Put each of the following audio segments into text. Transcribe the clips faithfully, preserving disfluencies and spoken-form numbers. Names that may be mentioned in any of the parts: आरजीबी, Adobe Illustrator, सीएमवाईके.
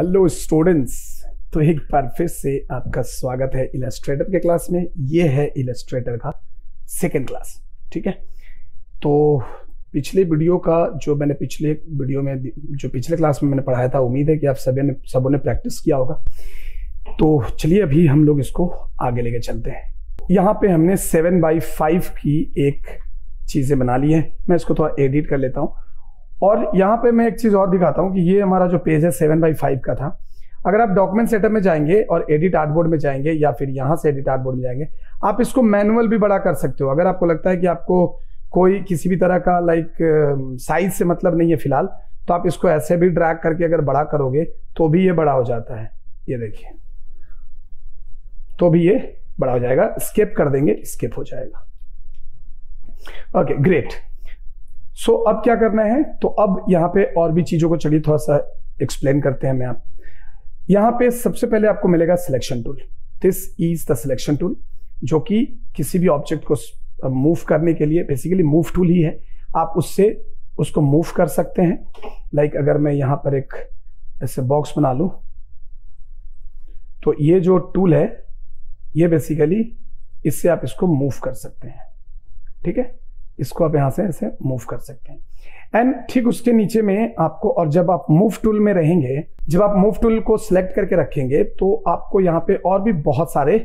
Hello students, तो एक बार फिर से आपका स्वागत है इलस्ट्रेटर के क्लास में। ये है इलस्ट्रेटर का सेकंड क्लास, ठीक है। तो पिछले वीडियो का जो मैंने पिछले वीडियो में जो पिछले क्लास में मैंने पढ़ाया था, उम्मीद है कि आप सभी ने सबों ने प्रैक्टिस किया होगा। तो चलिए अभी हम लोग इसको आगे लेके चलते हैं। यहाँ पे हमने सेवन बाई फाइव की एक चीज़ें बना ली है, मैं इसको थोड़ा एडिट कर लेता हूँ। और यहाँ पे मैं एक चीज़ और दिखाता हूँ कि ये हमारा जो पेज है सेवन बाई फाइव का था। अगर आप डॉक्यूमेंट सेटअप में जाएंगे और एडिट आर्टबोर्ड में जाएंगे या फिर यहाँ से एडिट आर्टबोर्ड में जाएंगे, आप इसको मैनुअल भी बड़ा कर सकते हो। अगर आपको लगता है कि आपको कोई किसी भी तरह का लाइक साइज से मतलब नहीं है फिलहाल, तो आप इसको ऐसे भी ड्रैग करके अगर बड़ा करोगे तो भी ये बड़ा हो जाता है। ये देखिए, तो भी ये बड़ा हो जाएगा। स्केप कर देंगे, स्केप हो जाएगा। Okay great. सो so, अब क्या करना है, तो अब यहाँ पे और भी चीज़ों को चलिए थोड़ा सा एक्सप्लेन करते हैं। मैं आप यहाँ पे सबसे पहले आपको मिलेगा selection tool. This is the selection tool, जो कि किसी भी ऑब्जेक्ट को मूव करने के लिए बेसिकली मूव टूल ही है। आप उससे उसको मूव कर सकते हैं। लाइक like अगर मैं यहाँ पर एक ऐसे बॉक्स बना लूँ, तो ये जो टूल है ये बेसिकली इससे आप इसको मूव कर सकते हैं, ठीक है। इसको आप यहाँ से ऐसे मूव कर सकते हैं। एंड ठीक उसके नीचे में आपको, और जब आप मूव टूल में रहेंगे, जब आप मूव टूल को सिलेक्ट करके रखेंगे, तो आपको यहाँ पे और भी बहुत सारे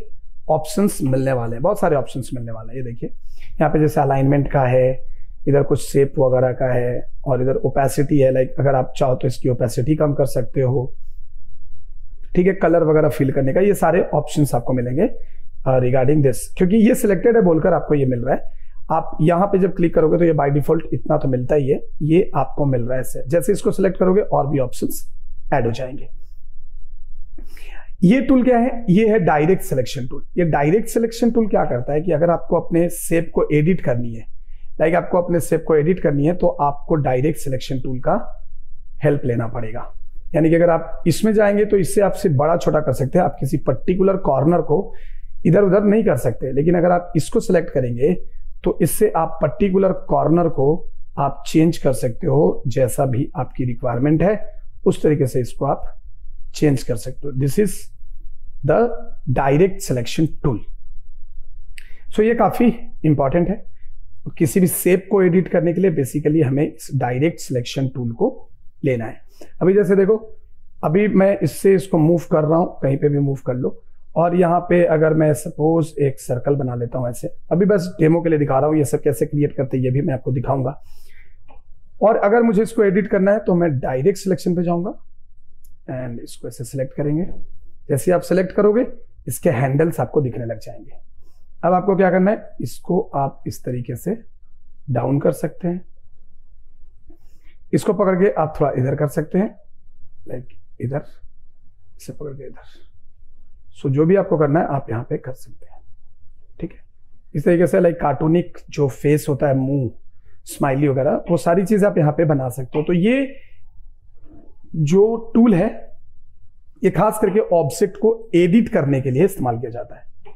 ऑप्शंस मिलने वाले हैं, बहुत सारे ऑप्शंस मिलने वाले हैं। ये देखिए यहाँ पे जैसे अलाइनमेंट का है, इधर कुछ शेप वगैरह का है, और इधर ओपेसिटी है। लाइक अगर आप चाहो तो इसकी ओपेसिटी कम कर सकते हो, ठीक है। कलर वगैरह फिल करने का, ये सारे ऑप्शंस आपको मिलेंगे रिगार्डिंग दिस। क्योंकि ये सिलेक्टेड है बोलकर आपको ये मिल रहा है। आप यहाँ पे जब क्लिक करोगे तो ये बाय डिफॉल्ट इतना तो मिलता ही है, ये आपको मिल रहा है। जैसे इसको सिलेक्ट करोगे और भी ऑप्शंस ऐड हो जाएंगे। ये टूल क्या है? ये है डायरेक्ट सिलेक्शन टूल। ये डायरेक्ट सिलेक्शन टूल क्या करता है कि अगर आपको अपने शेप को एडिट करनी है, लाइक आपको अपने शेप को एडिट करनी है, तो आपको डायरेक्ट सिलेक्शन टूल का हेल्प लेना पड़ेगा। यानी कि अगर आप इसमें जाएंगे तो इससे आपसे बड़ा छोटा कर सकते हैं। आप किसी पर्टिकुलर कॉर्नर को इधर उधर नहीं कर सकते, लेकिन अगर आप इसको सिलेक्ट करेंगे तो इससे आप पर्टिकुलर कॉर्नर को आप चेंज कर सकते हो। जैसा भी आपकी रिक्वायरमेंट है उस तरीके से इसको आप चेंज कर सकते हो। This is the direct selection tool. So ये काफी इंपॉर्टेंट है। किसी भी शेप को एडिट करने के लिए बेसिकली हमें इस डायरेक्ट सिलेक्शन टूल को लेना है। अभी जैसे देखो, अभी मैं इससे इसको मूव कर रहा हूं, कहीं पे भी मूव कर लो। और यहाँ पे अगर मैं सपोज एक सर्कल बना लेता हूँ ऐसे, अभी बस डेमो के लिए दिखा रहा हूँ। ये सब कैसे क्रिएट करते हैं ये भी मैं आपको दिखाऊंगा। और अगर मुझे इसको एडिट करना है तो मैं डायरेक्ट सिलेक्शन पे जाऊँगा एंड इसको ऐसे सिलेक्ट करेंगे। जैसे आप सिलेक्ट करोगे इसके हैंडल्स आपको दिखने लग जाएंगे। अब आपको क्या करना है, इसको आप इस तरीके से डाउन कर सकते हैं, इसको पकड़ के आप थोड़ा इधर कर सकते हैं, लाइक इधर इसे पकड़ के इधर। सो so, जो भी आपको करना है आप यहाँ पे कर सकते हैं, ठीक है। इस तरीके से लाइक कार्टूनिक जो फेस होता है, मुंह, स्माइली वगैरह, वो सारी चीज़ आप यहाँ पे बना सकते हो। तो ये जो टूल है ये खास करके ऑब्जेक्ट को एडिट करने के लिए इस्तेमाल किया जाता है।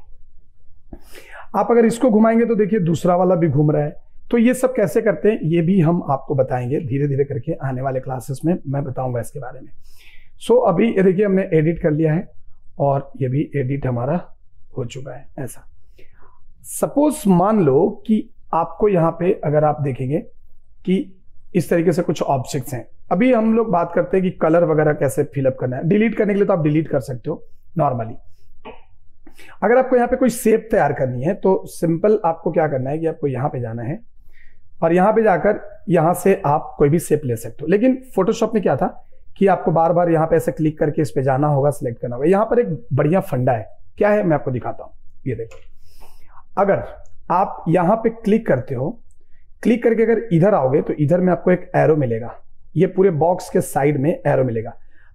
आप अगर इसको घुमाएंगे तो देखिए दूसरा वाला भी घूम रहा है। तो ये सब कैसे करते हैं ये भी हम आपको बताएंगे धीरे धीरे करके। आने वाले क्लासेस में मैं बताऊँगा इसके बारे में। सो so, अभी देखिए हमने एडिट कर लिया है और ये भी एडिट हमारा हो चुका है। ऐसा सपोज मान लो कि आपको यहाँ पे अगर आप देखेंगे कि इस तरीके से कुछ ऑब्जेक्ट्स हैं। अभी हम लोग बात करते हैं कि कलर वगैरह कैसे फिलअप करना है। डिलीट करने के लिए तो आप डिलीट कर सकते हो नॉर्मली। अगर आपको यहाँ पे कोई शेप तैयार करनी है तो सिंपल आपको क्या करना है कि आपको यहाँ पे जाना है और यहाँ पे जाकर यहाँ से आप कोई भी शेप ले सकते हो। लेकिन फोटोशॉप में क्या था कि आपको बार बार यहाँ पे ऐसे क्लिक करके इस पे जाना होगा, सिलेक्ट करना होगा। यहाँ पर एक बढ़िया फंडा है, क्या है मैं आपको दिखाता हूँ। ये देखो, अगर आप यहाँ पे क्लिक करते हो, क्लिक करके अगर इधर आओगे तो इधर में आपको एक एरो मिलेगा। ये पूरे बॉक्स के साइड में एरो मिलेगा।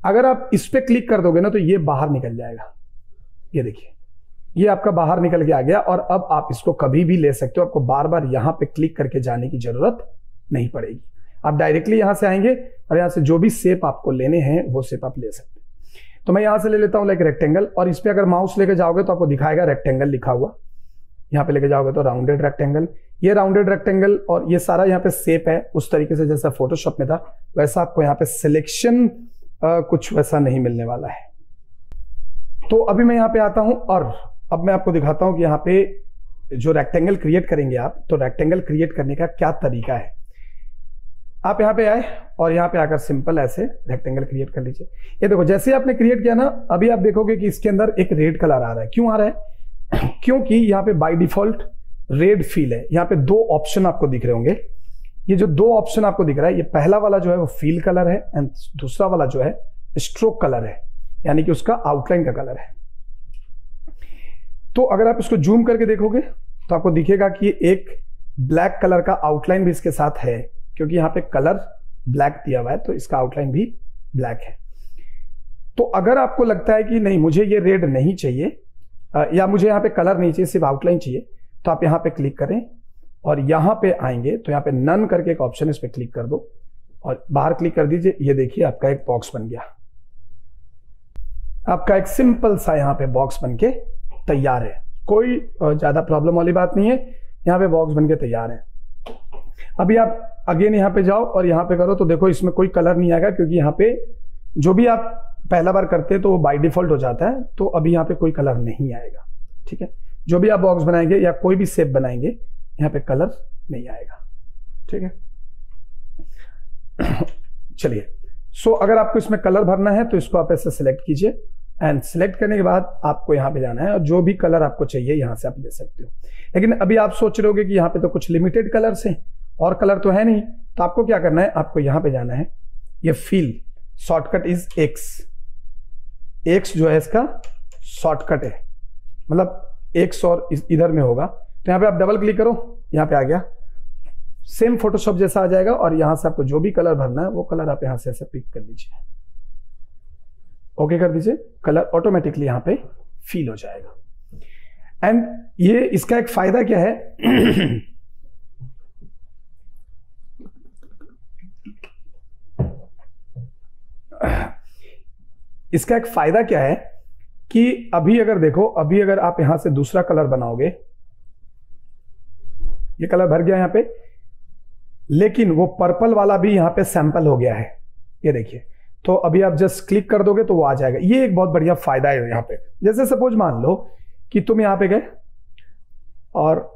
अगर आप इस पे क्लिक कर दोगे ना तो ये बाहर निकल जाएगा। ये देखिए, ये आपका बाहर निकल के आ गया। और अब आप इसको कभी भी ले सकते हो, आपको बार बार यहाँ पे क्लिक करके जाने की जरूरत नहीं पड़ेगी। आप डायरेक्टली यहाँ से आएंगे और यहाँ से जो भी शेप आपको लेने हैं वो शेप आप ले सकते हैं। तो मैं यहाँ से ले लेता हूँ लाइक रेक्टेंगल, और इस पर अगर माउस लेके जाओगे तो आपको दिखाएगा रेक्टेंगल लिखा हुआ। यहाँ पे लेके जाओगे तो राउंडेड रेक्टेंगल, ये राउंडेड रेक्टेंगल, और ये सारा यहाँ पे शेप है। उस तरीके से जैसा फोटोशॉप में था वैसा आपको यहाँ पे सिलेक्शन आ, कुछ वैसा नहीं मिलने वाला है। तो अभी मैं यहाँ पे आता हूँ और अब मैं आपको दिखाता हूँ कि यहाँ पे जो रेक्टेंगल क्रिएट करेंगे आप, तो रेक्टेंगल क्रिएट करने का क्या तरीका है। आप यहाँ पे आए और यहाँ पे आकर सिंपल ऐसे रेक्टेंगल क्रिएट कर लीजिए। ये देखो जैसे आपने क्रिएट किया ना, अभी आप देखोगे कि इसके अंदर एक रेड कलर आ रहा है। क्यों आ रहा है? क्योंकि यहाँ पे बाय डिफॉल्ट रेड फील है। यहाँ पे दो ऑप्शन आपको दिख रहे होंगे, ये जो दो ऑप्शन आपको दिख रहा है, ये पहला वाला जो है वो फील कलर है एंड दूसरा वाला जो है स्ट्रोक कलर है, यानी कि उसका आउटलाइन का कलर है। तो अगर आप इसको जूम करके देखोगे तो आपको दिखेगा कि एक ब्लैक कलर का आउटलाइन भी इसके साथ है, क्योंकि यहाँ पे कलर ब्लैक दिया हुआ है तो इसका आउटलाइन भी ब्लैक है। तो अगर आपको लगता है कि नहीं मुझे ये रेड नहीं चाहिए या मुझे यहाँ पे कलर नहीं चाहिए, सिर्फ आउटलाइन चाहिए, तो आप यहाँ पे क्लिक करें और यहाँ पे आएंगे तो यहाँ पे नन करके एक ऑप्शन, इस पर क्लिक कर दो और बाहर क्लिक कर दीजिए। ये देखिए आपका एक बॉक्स बन गया, आपका एक सिंपल सा यहाँ पे बॉक्स बन के तैयार है। कोई ज्यादा प्रॉब्लम वाली बात नहीं है, यहाँ पे बॉक्स बन के तैयार है। अभी आप अगेन यहाँ पे जाओ और यहाँ पे करो तो देखो इसमें कोई कलर नहीं आएगा, क्योंकि यहाँ पे जो भी आप पहला बार करते हैं तो वो बाय डिफॉल्ट हो जाता है। तो अभी यहाँ पे कोई कलर नहीं आएगा, ठीक है। जो भी आप बॉक्स बनाएंगे या कोई भी शेप बनाएंगे यहाँ पे कलर नहीं आएगा, ठीक है। चलिए, सो अगर आपको इसमें कलर भरना है तो इसको आप ऐसे सिलेक्ट कीजिए एंड सिलेक्ट करने के बाद आपको यहाँ पे जाना है और जो भी कलर आपको चाहिए यहाँ से आप ले सकते हो। लेकिन अभी आप सोच रहे होगे कि यहाँ पे तो कुछ लिमिटेड कलर्स हैं और कलर तो है नहीं, तो आपको क्या करना है, आपको यहाँ पे जाना है। ये fill shortcut is X, X जो है इसका शॉर्टकट है, मतलब एक्स और इधर में होगा। तो यहाँ पे आप डबल क्लिक करो, यहाँ पे आ गया, सेम फोटोशॉप जैसा आ जाएगा और यहाँ से आपको जो भी कलर भरना है वो कलर आप यहाँ से ऐसे पिक कर लीजिए, ओके कर दीजिए। कलर ऑटोमेटिकली यहाँ पे फील हो जाएगा। एंड ये इसका एक फायदा क्या है, इसका एक फायदा क्या है कि अभी अगर देखो, अभी अगर आप यहां से दूसरा कलर बनाओगे, ये कलर भर गया यहां पे, लेकिन वो पर्पल वाला भी यहां पे सैंपल हो गया है, ये देखिए। तो अभी आप जस्ट क्लिक कर दोगे तो वो आ जाएगा। ये एक बहुत बढ़िया फायदा है यहां पे। जैसे सपोज मान लो कि तुम यहां पे गए और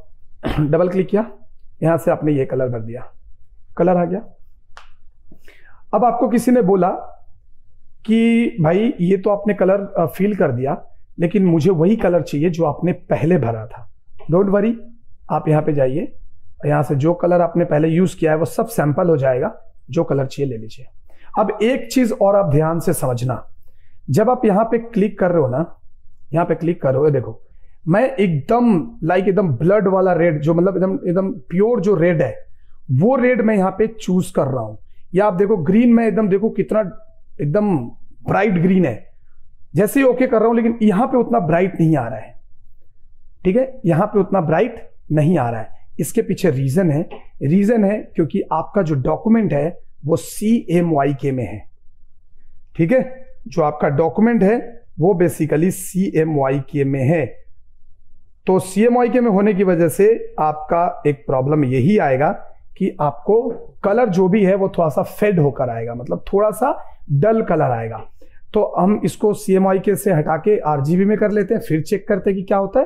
डबल क्लिक किया, यहां से आपने ये कलर भर दिया, कलर आ गया। अब आपको किसी ने बोला कि भाई ये तो आपने कलर फील कर दिया, लेकिन मुझे वही कलर चाहिए जो आपने पहले भरा था। डोंट वरी, आप यहाँ पे जाइए, यहाँ से जो कलर आपने पहले यूज किया है वो सब सैंपल हो जाएगा, जो कलर चाहिए ले लीजिए। अब एक चीज और आप ध्यान से समझना, जब आप यहाँ पे क्लिक कर रहे हो ना, यहाँ पे क्लिक कर रहे हो, देखो मैं एकदम लाइक एकदम ब्लड वाला रेड, जो मतलब एकदम एकदम प्योर जो रेड है वो रेड मैं यहाँ पे चूज कर रहा हूँ। या आप देखो ग्रीन में एकदम देखो कितना एकदम ब्राइट ग्रीन है, जैसे ही ओके कर रहा हूं लेकिन यहां पे उतना ब्राइट नहीं आ रहा है, ठीक है, यहां पे उतना ब्राइट नहीं आ रहा है। इसके पीछे रीजन है, रीजन है क्योंकि आपका जो डॉक्यूमेंट है वो सी एम वाई के में है, ठीक है। जो आपका डॉक्यूमेंट है वो बेसिकली सी एम वाई के में है, तो सी एम वाई के में होने की वजह से आपका एक प्रॉब्लम यही आएगा कि आपको कलर जो भी है वो थोड़ा सा फेड होकर आएगा, मतलब थोड़ा सा डल कलर आएगा। तो हम इसको सी एम आई के से हटा के आरजीबी में कर लेते हैं, फिर चेक करते हैं कि क्या होता है।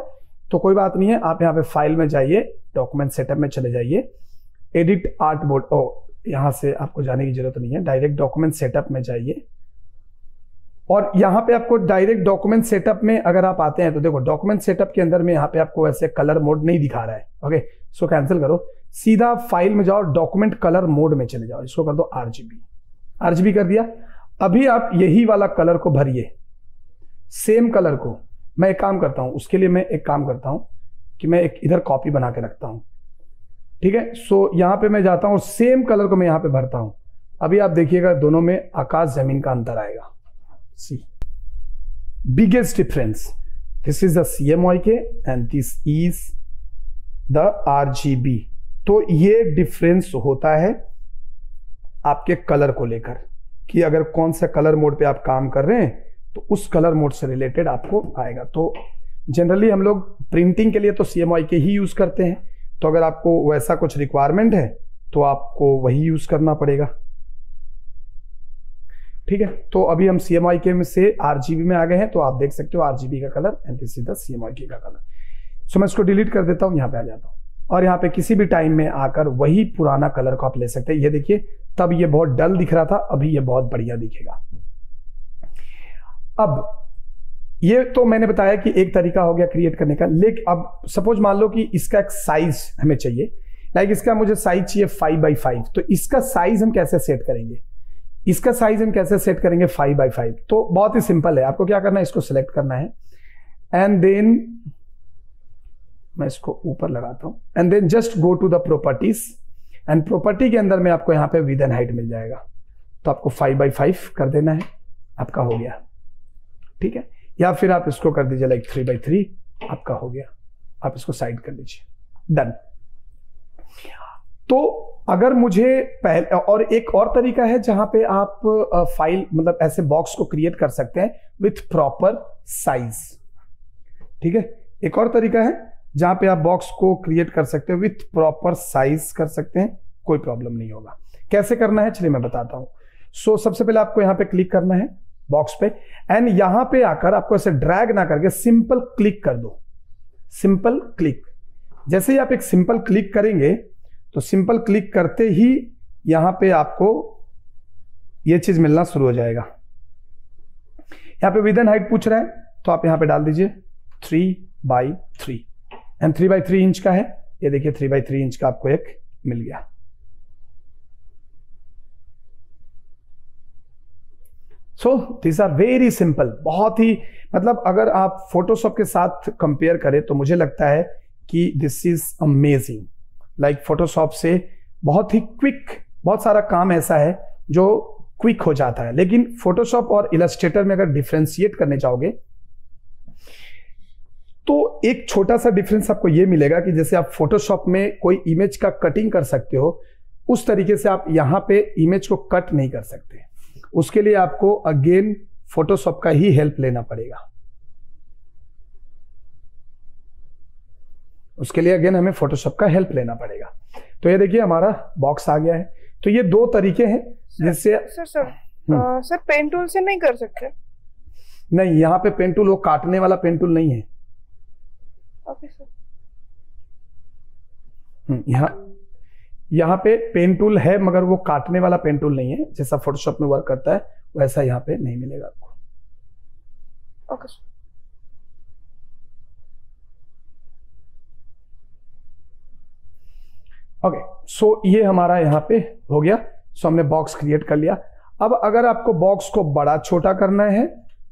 तो कोई बात नहीं है, आप यहाँ पे फाइल में जाइए, डॉक्यूमेंट सेटअप में चले जाइए, एडिट आर्ट बोर्ड, ओ यहाँ से आपको जाने की जरूरत नहीं है, डायरेक्ट डॉक्यूमेंट सेटअप में जाइए। और यहाँ पे आपको डायरेक्ट डॉक्यूमेंट सेटअप में अगर आप आते हैं तो देखो डॉक्यूमेंट सेटअप के अंदर में यहाँ पे आपको वैसे कलर मोड नहीं दिखा रहा है, ओके। सो कैंसिल करो, सीधा फाइल में जाओ, डॉक्यूमेंट कलर मोड में चले जाओ, इसको कर दो आरजीबी, आरजीबी कर दिया। अभी आप यही वाला कलर को भरिए, सेम कलर को। मैं एक काम करता हूं, उसके लिए मैं एक काम करता हूं कि मैं एक इधर कॉपी बना के रखता हूं, ठीक है। सो यहां पे मैं जाता हूं, सेम कलर को मैं यहां पे भरता हूं। अभी आप देखिएगा दोनों में आकाश जमीन का अंतर आएगा, see biggest difference, this is the सीएमवाईके and this is the आरजीबी। तो ये डिफरेंस होता है आपके कलर को लेकर कि अगर कौन सा कलर मोड पे आप काम कर रहे हैं तो उस कलर मोड से रिलेटेड आपको आएगा। तो जनरली हम लोग प्रिंटिंग के लिए तो सीएमवाई के ही यूज करते हैं, तो अगर आपको वैसा कुछ रिक्वायरमेंट है तो आपको वही यूज करना पड़ेगा। ठीक है। तो अभी हम सी एम वाई के से आरजीबी में आ गए हैं, तो आप देख सकते हो आरजीबी का colour and this is the C M Y K का कलर। सो मैं इसको डिलीट कर देता हूँ, यहाँ पे आ जाता हूँ और यहाँ पे किसी भी टाइम में आकर वही पुराना कलर को आप ले सकते हैं। ये देखिए, तब ये बहुत डल दिख रहा था, अभी ये बहुत बढ़िया दिखेगा। अब ये तो मैंने बताया कि एक तरीका हो गया क्रिएट करने का, लेकिन अब सपोज मान लो कि इसका एक साइज हमें चाहिए, लाइक इसका मुझे साइज चाहिए फाइव बाई फाइव। तो इसका साइज हम कैसे सेट करेंगे इसका साइज हम कैसे सेट करेंगे फाइव बाई फाइव। तो बहुत ही सिंपल है, आपको क्या करना है, इसको सिलेक्ट करना है एंड देन मैं इसको ऊपर लगाता हूँ and then just go to the properties and property के अंदर में आपको यहाँ पे विद एंड हाइट मिल जाएगा। तो आपको फाइव बाई फाइव कर देना है, आपका हो गया, ठीक है। या फिर आप इसको कर दीजिए लाइक थ्री बाई थ्री, आपका हो गया, आप इसको साइड कर लीजिए, डन। तो अगर मुझे पहले, और एक और तरीका है जहां पे आप फाइल मतलब ऐसे बॉक्स को क्रिएट कर सकते हैं विथ प्रॉपर साइज, ठीक है। एक और तरीका है जहां पे आप बॉक्स को क्रिएट कर सकते हो विथ प्रॉपर साइज कर सकते हैं, कोई प्रॉब्लम नहीं होगा। कैसे करना है चलिए मैं बताता हूं। सो so, सबसे पहले आपको यहाँ पे क्लिक करना है बॉक्स पे एंड यहाँ पे आकर आपको ऐसे ड्रैग ना करके सिंपल क्लिक कर दो, सिंपल क्लिक। जैसे ही आप एक सिंपल क्लिक करेंगे तो सिंपल क्लिक करते ही यहाँ पे आपको ये चीज मिलना शुरू हो जाएगा। यहाँ पे विद एन हाइट पूछ रहा है तो आप यहाँ पे डाल दीजिए three by three and three by three inch का है, ये देखिए थ्री बाई थ्री इंच का आपको एक मिल गया। So this are very simple, बहुत ही मतलब अगर आप फोटोशॉप के साथ कंपेयर करें तो मुझे लगता है कि this is amazing. Like Photoshop से बहुत ही क्विक, बहुत सारा काम ऐसा है जो क्विक हो जाता है, लेकिन फोटोशॉप और इलस्ट्रेटर में अगर डिफ्रेंशिएट करने जाओगे तो एक छोटा सा डिफरेंस आपको ये मिलेगा कि जैसे आप फोटोशॉप में कोई इमेज का कटिंग कर सकते हो, उस तरीके से आप यहाँ पे इमेज को कट नहीं कर सकते। उसके लिए आपको अगेन फोटोशॉप का ही हेल्प लेना पड़ेगा उसके लिए अगेन हमें फोटोशॉप का हेल्प लेना पड़ेगा। तो ये देखिए हमारा बॉक्स आ गया है। तो ये दो तरीके हैं जिससे sir sir sir pen tool से नहीं कर सकते। नहीं, यहाँ पे पेन टूल वो काटने वाला पेन टूल नहीं है। ओके सर, यहाँ यहाँ पे पेन टूल है मगर वो काटने वाला पेन टूल नहीं है। जैसा फोटोशॉप में वर्क करता है वैसा यहाँ पे नहीं मिलेगा आपको। ओके सर, ओके सो ये हमारा यहाँ पे हो गया। सो so, हमने बॉक्स क्रिएट कर लिया। अब अगर आपको बॉक्स को बड़ा छोटा करना है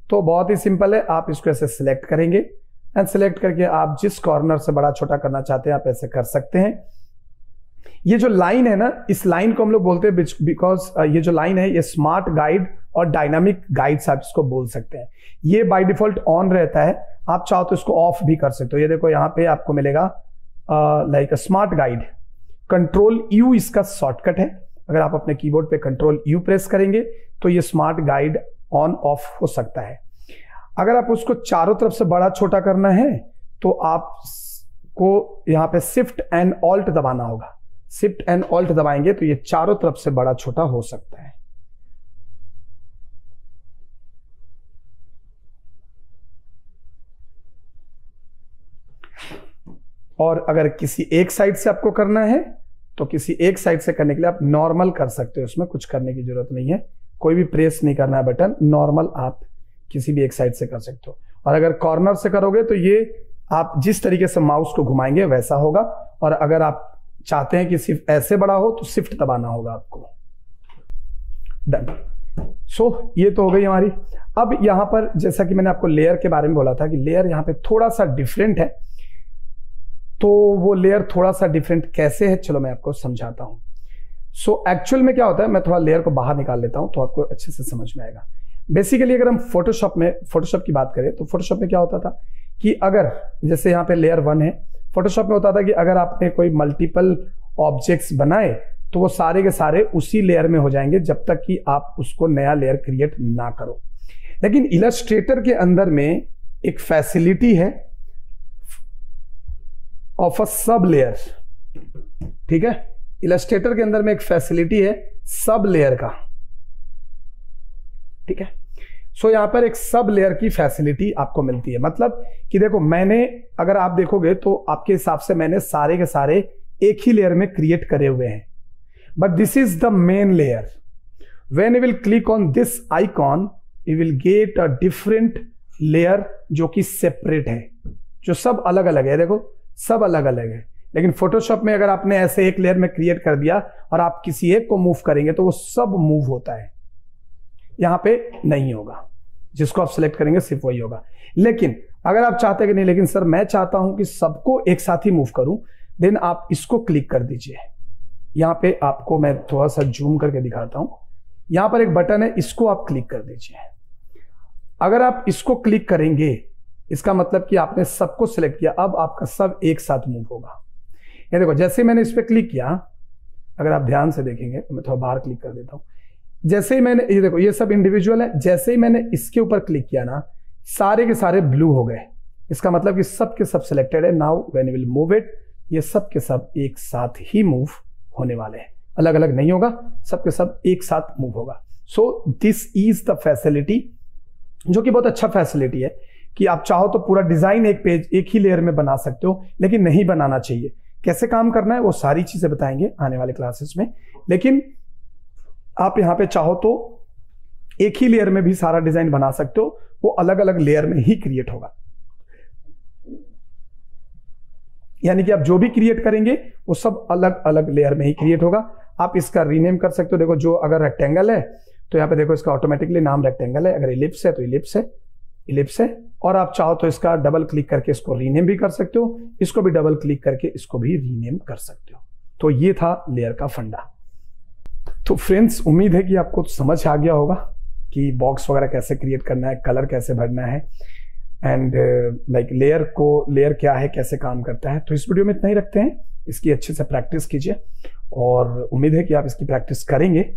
तो बहुत ही सिंपल है, आप इसको ऐसे सिलेक्ट करेंगे एंड सिलेक्ट करके आप जिस कॉर्नर से बड़ा छोटा करना चाहते हैं आप ऐसे कर सकते हैं। ये जो लाइन है ना, इस लाइन को हम लोग बोलते हैं बिकॉज ये जो लाइन है ये स्मार्ट गाइड और डायनामिक गाइड्स आप इसको बोल सकते हैं। ये बाई डिफॉल्ट ऑन रहता है, आप चाहो तो इसको ऑफ भी कर सकते हो। ये देखो यहाँ पे आपको मिलेगा like smart guide, control U इसका शॉर्टकट है। अगर आप अपने कीबोर्ड पे कंट्रोल यू प्रेस करेंगे तो ये स्मार्ट गाइड ऑन ऑफ हो सकता है। अगर आप उसको चारों तरफ से बड़ा छोटा करना है तो आपको यहाँ पे शिफ्ट एंड ऑल्ट दबाना होगा। शिफ्ट एंड ऑल्ट दबाएंगे तो ये चारों तरफ से बड़ा छोटा हो सकता है। और अगर किसी एक साइड से आपको करना है तो किसी एक साइड से करने के लिए आप नॉर्मल कर सकते हो, उसमें कुछ करने की जरूरत नहीं है, कोई भी प्रेस नहीं करना है बटन, नॉर्मल आप किसी भी एक साइड से कर सकते हो। और अगर कॉर्नर से करोगे तो ये आप जिस तरीके से माउस को घुमाएंगे वैसा होगा। और अगर आप चाहते हैं कि सिर्फ ऐसे बड़ा हो तो शिफ्ट दबाना होगा आपको, डन। सो so, ये तो हो गई हमारी। अब यहाँ पर जैसा कि मैंने आपको लेयर के बारे में बोला था कि लेयर यहाँ पे थोड़ा सा डिफरेंट है, तो वो लेयर थोड़ा सा डिफरेंट कैसे है चलो मैं आपको समझाता हूँ। सो एक्चुअल में क्या होता है, मैं थोड़ा लेयर को बाहर निकाल लेता हूँ तो आपको अच्छे से समझ में आएगा। बेसिकली अगर हम फोटोशॉप में फोटोशॉप की बात करें तो फोटोशॉप में क्या होता था कि अगर जैसे यहाँ पे लेयर वन है, फोटोशॉप में होता था कि अगर आपने कोई मल्टीपल ऑब्जेक्ट्स बनाए तो वो सारे के सारे उसी लेयर में हो जाएंगे जब तक कि आप उसको नया लेयर क्रिएट ना करो। लेकिन इलस्ट्रेटर के अंदर में एक फैसिलिटी है ऑफ अ सब लेयर, ठीक है। इलस्ट्रेटर के अंदर में एक फैसिलिटी है सब लेयर का, ठीक है। सो so, यहाँ पर एक सब लेयर की फैसिलिटी आपको मिलती है, मतलब कि देखो मैंने, अगर आप देखोगे तो आपके हिसाब से मैंने सारे के सारे एक ही लेयर में क्रिएट करे हुए हैं, but this is the main layer. When you will click on this icon you will get a different layer जो कि सेपरेट है, जो सब अलग अलग है। देखो सब अलग अलग है, लेकिन फोटोशॉप में अगर आपने ऐसे एक लेयर में क्रिएट कर दिया और आप किसी एक को मूव करेंगे तो वो सब मूव होता है, यहां पे नहीं होगा। जिसको आप सिलेक्ट करेंगे सिर्फ वही होगा। लेकिन अगर आप चाहते कि नहीं, लेकिन सर मैं चाहता हूं कि सबको एक साथ ही मूव करूं, देन आप इसको क्लिक कर दीजिए। यहां पे आपको मैं थोड़ा सा जूम करके दिखाता हूं, यहां पर एक बटन है, इसको आप क्लिक कर दीजिए। अगर आप इसको क्लिक करेंगे इसका मतलब कि आपने सबको सिलेक्ट किया, अब आपका सब एक साथ मूव होगा। ये देखो जैसे मैंने इस पर क्लिक किया, अगर आप ध्यान से देखेंगे, मैं थोड़ा बाहर क्लिक कर देता हूं, जैसे ही मैंने, ये देखो ये सब इंडिविजुअल है, जैसे ही मैंने इसके ऊपर क्लिक किया ना सारे के सारे ब्लू हो गए, इसका मतलब कि सब के सब सिलेक्टेड है। Now when you will move it, ये सब के सब एक साथ ही मूव होने वाले हैं, अलग अलग नहीं होगा, सब के सब एक साथ मूव होगा। So this is the facility, जो कि बहुत अच्छा फैसिलिटी है कि आप चाहो तो पूरा डिजाइन एक पेज एक ही लेयर में बना सकते हो, लेकिन नहीं बनाना चाहिए। कैसे काम करना है वो सारी चीजें बताएंगे आने वाले क्लासेस में, लेकिन आप यहां पे चाहो तो एक ही लेयर में भी सारा डिजाइन बना सकते हो, वो अलग अलग लेयर में ही क्रिएट होगा। यानी कि आप जो भी क्रिएट करेंगे वो सब अलग अलग लेयर में ही क्रिएट होगा। आप इसका रीनेम कर सकते हो, देखो जो अगर रेक्टेंगल है तो यहां पे देखो इसका ऑटोमेटिकली नाम रेक्टेंगल है, अगर इलिप्स है तो इलिप्स है, इलिप्स है। और आप चाहो तो इसका डबल क्लिक करके इसको रीनेम भी कर सकते हो, इसको भी डबल क्लिक करके इसको भी रीनेम कर सकते हो। तो ये था लेयर का फंडा। तो फ्रेंड्स उम्मीद है कि आपको समझ आ गया होगा कि बॉक्स वगैरह कैसे क्रिएट करना है, कलर कैसे भरना है, एंड लाइक लेयर को, लेयर क्या है, कैसे काम करता है। तो इस वीडियो में इतना ही रखते हैं, इसकी अच्छे से प्रैक्टिस कीजिए और उम्मीद है कि आप इसकी प्रैक्टिस करेंगे।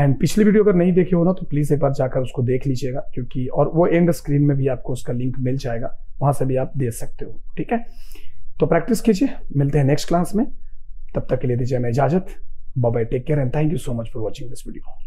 एंड पिछली वीडियो अगर नहीं देखी हो ना तो प्लीज़ एक बार जाकर उसको देख लीजिएगा, क्योंकि और वो एंड स्क्रीन में भी आपको उसका लिंक मिल जाएगा, वहाँ से भी आप देख सकते हो। ठीक है, तो प्रैक्टिस कीजिए, मिलते हैं नेक्स्ट क्लास में, तब तक के लिए दीजिए हमें इजाज़त। Bye-bye. Take care and thank you so much for watching this video.